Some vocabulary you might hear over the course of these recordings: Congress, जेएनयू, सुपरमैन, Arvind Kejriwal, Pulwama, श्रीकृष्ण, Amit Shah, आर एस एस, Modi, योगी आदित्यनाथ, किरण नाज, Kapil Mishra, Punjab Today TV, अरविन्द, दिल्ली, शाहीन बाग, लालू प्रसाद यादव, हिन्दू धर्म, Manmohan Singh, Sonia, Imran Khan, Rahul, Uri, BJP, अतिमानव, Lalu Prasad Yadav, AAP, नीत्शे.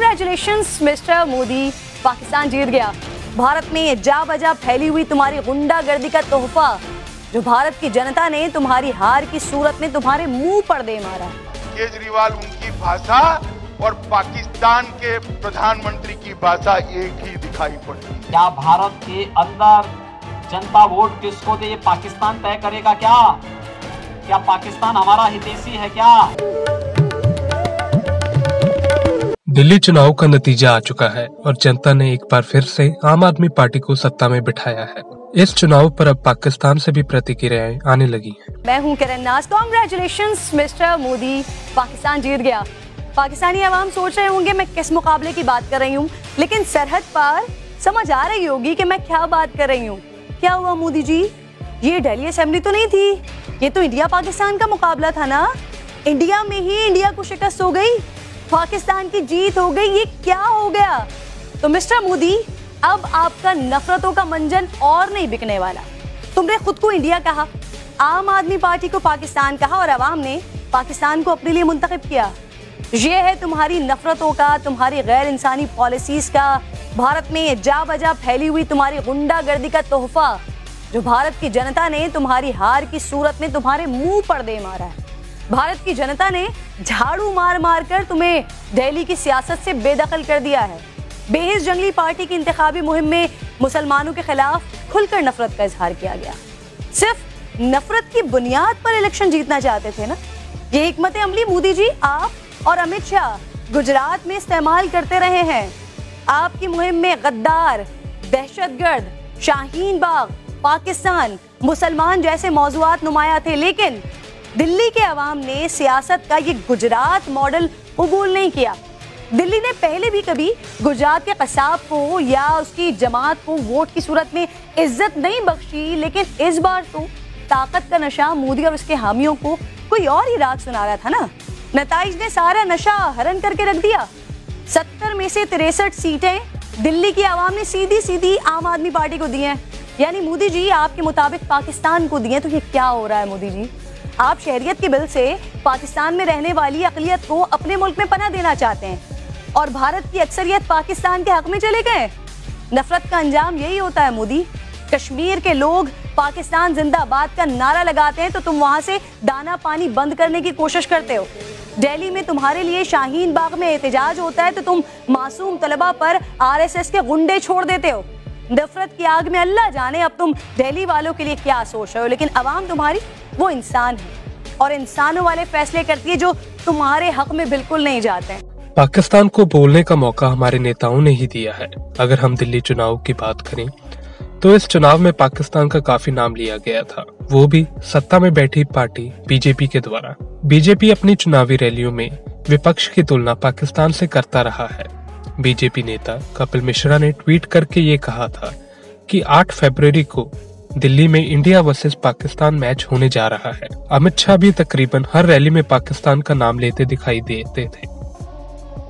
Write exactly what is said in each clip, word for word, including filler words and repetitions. Congratulations mister Modi, Pakistan जीत गया। भारत में जा बजा फैली हुई तुम्हारी गुंडागर्दी का तोहफा जो भारत की जनता ने तुम्हारी हार की सूरत में तुम्हारे मुंह पर दे मारा। केजरीवाल उनकी भाषा और पाकिस्तान के प्रधानमंत्री की भाषा एक ही दिखाई पड़ती। क्या भारत के अंदर जनता वोट किसको दे ये पाकिस्तान तय करेगा क्या? क्या पाकिस्तान हमारा हितैषी है क्या? दिल्ली चुनाव का नतीजा आ चुका है और जनता ने एक बार फिर से आम आदमी पार्टी को सत्ता में बिठाया है। इस चुनाव पर अब पाकिस्तान से भी प्रतिक्रियाएं आने लगी हैं। मैं हूं किरण नाज। कांग्रेचुलेशंस मिस्टर मोदी, पाकिस्तान जीत गया। पाकिस्तानी आवाम सोच रहे होंगे मैं किस मुकाबले की बात कर रही हूं, लेकिन सरहद पार समझ आ रही होगी कि मैं क्या बात कर रही हूँ। क्या हुआ मोदी जी, ये दिल्ली असेंबली तो नहीं थी, ये तो इंडिया पाकिस्तान का मुकाबला था ना। इंडिया में ही इंडिया को शिकस्त हो गई, पाकिस्तान की जीत हो गई, ये क्या हो गया? तो मिस्टर मोदी, अब आपका नफरतों का मंजन और नहीं बिकने वाला। तुमने खुद को इंडिया कहा, आम आदमी पार्टी को पाकिस्तान कहा और आवाम ने पाकिस्तान को अपने लिए मुंतखब किया। ये है तुम्हारी नफरतों का, तुम्हारी गैर इंसानी पॉलिसीज का, भारत में जा बजा फैली हुई तुम्हारी गुंडागर्दी का तोहफा जो भारत की जनता ने तुम्हारी हार की सूरत में तुम्हारे मुंह पर दे मारा है। भारत की जनता ने झाड़ू मार मार कर तुम्हें दिल्ली की सियासत से बेदखल कर दिया है। बेहिस जंगली पार्टी की इंतखाबी मुहिम में मुसलमानों के खिलाफ खुलकर नफरत का इजहार किया गया। सिर्फ नफरत की बुनियाद पर इलेक्शन जीतना चाहते थे ना। ये हिकमत अमली मोदी जी आप और अमित शाह गुजरात में इस्तेमाल करते रहे हैं। आपकी मुहिम में गद्दार, दहशतगर्द, शाहीन बाग, पाकिस्तान, मुसलमान जैसे मौजूद नुमाया थे, लेकिन दिल्ली के अवाम ने सियासत का ये गुजरात मॉडल कबूल नहीं किया। दिल्ली ने पहले भी कभी गुजरात के कसाब को या उसकी जमात को वोट की सूरत में इज्जत नहीं बख्शी, लेकिन इस बार तो ताकत का नशा मोदी और उसके हामियों को कोई और ही राग सुना रहा था ना। नतीजे ने सारा नशा हरण करके रख दिया। सत्तर में से तिरसठ सीटें दिल्ली की आवाम ने सीधी सीधी आम आदमी पार्टी को दी हैं, यानी मोदी जी आपके मुताबिक पाकिस्तान को दिए। तो ये क्या हो रहा है मोदी जी, आप शहरियत के बिल से पाकिस्तान में रहने वाली अकलियत को अपने मुल्क में पनाह देना चाहते हैं और भारत की अक्सरियत पाकिस्तान के हक में चले गए। नफरत का अंजाम यही होता है मोदी। कश्मीर के लोग पाकिस्तान जिंदाबाद का नारा लगाते हैं तो तुम वहां से दाना पानी बंद करने की कोशिश करते हो। दिल्ली में तुम्हारे लिए शाहीन बाग में एहतजाज होता है तो तुम मासूम तलबा पर आर एस एस के गुंडे छोड़ देते हो। नफरत की आग में अल्लाह जाने अब तुम दिल्ली वालों के लिए क्या सोच रहे हो, लेकिन अवाम तुम्हारी वो इंसान है और इंसानों वाले फैसले करती है जो तुम्हारे हक में बिल्कुल नहीं जाते हैं। पाकिस्तान को बोलने का मौका हमारे नेताओं ने ही दिया है। अगर हम दिल्ली चुनाव की बात करें तो इस चुनाव में पाकिस्तान का काफी नाम लिया गया था, वो भी सत्ता में बैठी पार्टी बीजेपी के द्वारा। बीजेपी अपनी चुनावी रैलियों में विपक्ष की तुलना पाकिस्तान से करता रहा है। बीजेपी नेता कपिल मिश्रा ने ट्वीट करके ये कहा था कि आठ फरवरी को दिल्ली में इंडिया वर्सेस पाकिस्तान मैच होने जा रहा है। अमित शाह भी तकरीबन हर रैली में पाकिस्तान का नाम लेते दिखाई देते थे।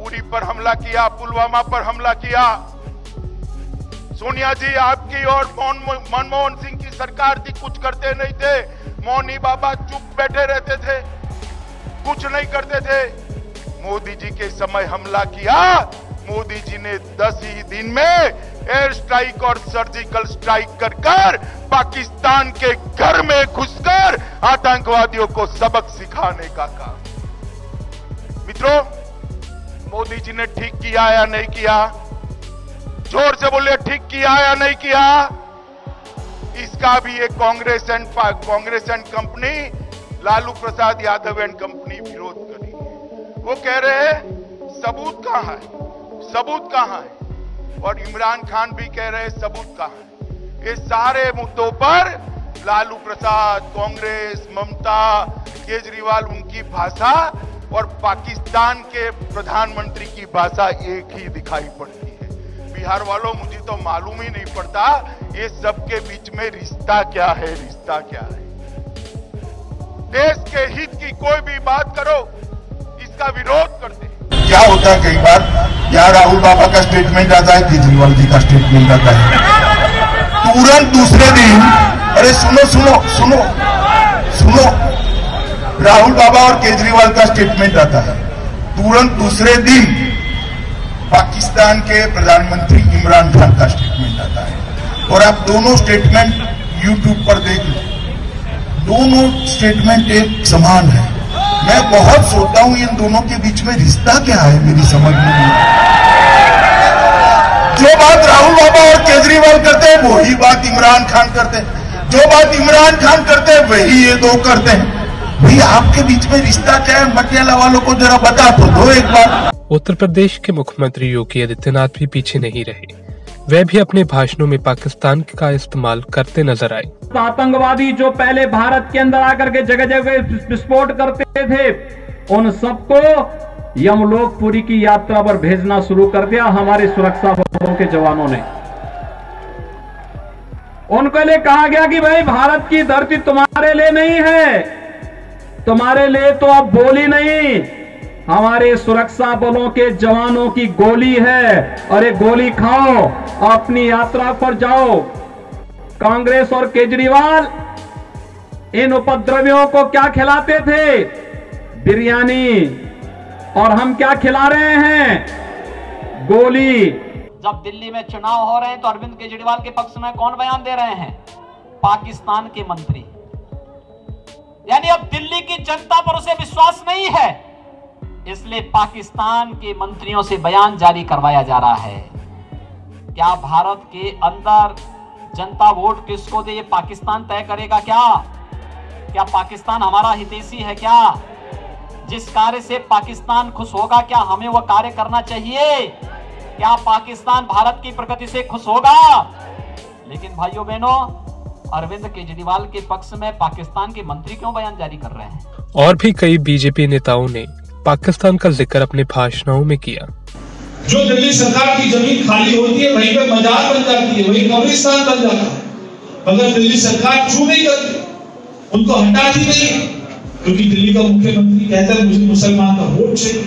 उरी पर हमला किया, पुलवामा पर हमला किया। सोनिया जी आपकी और मनमोहन सिंह की सरकार थी, कुछ करते नहीं थे। मौनी बाबा चुप बैठे रहते थे, कुछ नहीं करते थे। मोदी जी के समय हमला किया, मोदी जी ने दस ही दिन में एयर स्ट्राइक और सर्जिकल स्ट्राइक कर कर पाकिस्तान के घर में घुसकर आतंकवादियों को सबक सिखाने का काम। मित्रों, मोदी जी ने ठीक किया या नहीं किया? जोर से बोले, ठीक किया या नहीं किया? इसका भी ये Congress and Congress and company, लालू प्रसाद यादव and company विरोध कर रही है। वो कह रहे हैं सबूत कहां है, सबूत कहाँ है, और इमरान खान भी कह रहे हैं सबूत कहाँ है। ये सारे मुद्दों पर लालू प्रसाद, कांग्रेस, ममता, केजरीवाल उनकी भाषा और पाकिस्तान के प्रधानमंत्री की भाषा एक ही दिखाई पड़ती है। बिहार वालों, मुझे तो मालूम ही नहीं पड़ता ये सबके बीच में रिश्ता क्या है, रिश्ता क्या है। देश के हित की कोई भी बात करो, इसका विरोध करते हैं। क्या होता है कई बार, यहाँ राहुल बाबा का स्टेटमेंट आता है, केजरीवाल जी का स्टेटमेंट आता है, तुरंत दूसरे दिन अरे सुनो सुनो सुनो सुनो राहुल बाबा और केजरीवाल का स्टेटमेंट आता है, तुरंत दूसरे दिन पाकिस्तान के प्रधानमंत्री इमरान खान का स्टेटमेंट आता है और आप दोनों स्टेटमेंट यूट्यूब पर देख लो, दोनों स्टेटमेंट एक समान है। मैं बहुत सोचता हूं इन दोनों के बीच में रिश्ता क्या है, मेरी समझ में नहीं आता। जो बात राहुल बाबा और केजरीवाल करते हैं वही बात इमरान खान करते हैं, जो बात इमरान खान करते हैं वही ये दो करते हैं। भैया आपके बीच में रिश्ता क्या है, मटियाला वालों को जरा बता तो दो एक बार। उत्तर प्रदेश के मुख्यमंत्री योगी आदित्यनाथ भी पीछे नहीं रहे, वे भी अपने भाषणों में पाकिस्तान का इस्तेमाल करते नजर आए। आतंकवादी जो पहले भारत के अंदर आकर के जगह जगह विस्फोट करते थे उन सबको यमलोकपुरी की यात्रा पर भेजना शुरू कर दिया हमारे सुरक्षा बलों के जवानों ने। उनके लिए कहा गया कि भाई भारत की धरती तुम्हारे लिए नहीं है, तुम्हारे लिए तो अब बोली नहीं हमारे सुरक्षा बलों के जवानों की गोली है, और ये गोली खाओ अपनी यात्रा पर जाओ। कांग्रेस और केजरीवाल इन उपद्रवियों को क्या खिलाते थे, बिरयानी, और हम क्या खिला रहे हैं, गोली। जब दिल्ली में चुनाव हो रहे हैं तो अरविंद केजरीवाल के पक्ष में कौन बयान दे रहे हैं, पाकिस्तान के मंत्री। यानी अब दिल्ली की जनता पर उसे विश्वास नहीं है, इसलिए पाकिस्तान के मंत्रियों से बयान जारी करवाया जा रहा है। क्या भारत के अंदर जनता वोट किसको दे ये पाकिस्तान तय करेगा क्या? क्या पाकिस्तान हमारा हितैषी है क्या? जिस कार्य से पाकिस्तान खुश होगा क्या हमें वह कार्य करना चाहिए? क्या पाकिस्तान भारत की प्रगति से खुश होगा? लेकिन भाइयों बहनों, अरविंद केजरीवाल के पक्ष में पाकिस्तान के मंत्री क्यों बयान जारी कर रहे हैं? और भी कई बीजेपी नेताओं ने पाकिस्तान का जिक्र अपने भाषणों में किया। जो दिल्ली सरकार की जमीन खाली होती है वहीं पे मजार बन जाती है, वहीं कब्रिस्तान बन जाता है। अगर दिल्ली सरकार छू नहीं करती, उनको हटाती नहीं, क्योंकि दिल्ली का मुख्यमंत्री कहता है मुझे मुसलमान का वोट चाहिए,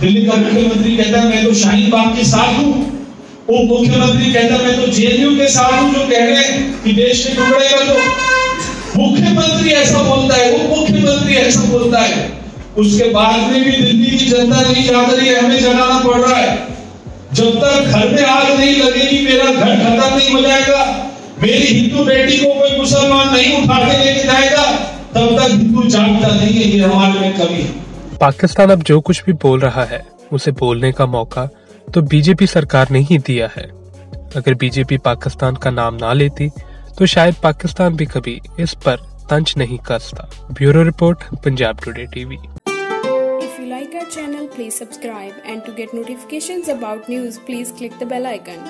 दिल्ली का मुख्यमंत्री कहता है मैं तो शाहीन बाग के साथ हूँ, वो मुख्यमंत्री कहता मैं तो जेएनयू के साथ हूं जो कह रहे हैं कि देश के टुकड़े कर दो, मुख्यमंत्री ऐसा बोलता है, वो मुख्यमंत्री ऐसा बोलता है, उसके बाद में भी दिल्ली की जनता नहीं जाग रही है, हमें जगाना पड़ रहा है। जब तक घर में आग नहीं लगेगी मेरा घर खत्म नहीं हो जाएगा, मेरी हिंदू बेटी को कोई मुसलमान नहीं उठा के लेके जाएगा, तब तक हिंदू जागता नहीं है, ये हमारे में कमी है। पाकिस्तान अब जो कुछ भी बोल रहा है उसे बोलने का मौका तो बीजेपी सरकार ने ही दिया है। अगर बीजेपी पाकिस्तान का नाम ना लेती तो शायद पाकिस्तान भी कभी इस पर तंज नहीं कसता। Bureau report, Punjab today TV. If you like our channel please subscribe and to get notifications about news please click the bell icon.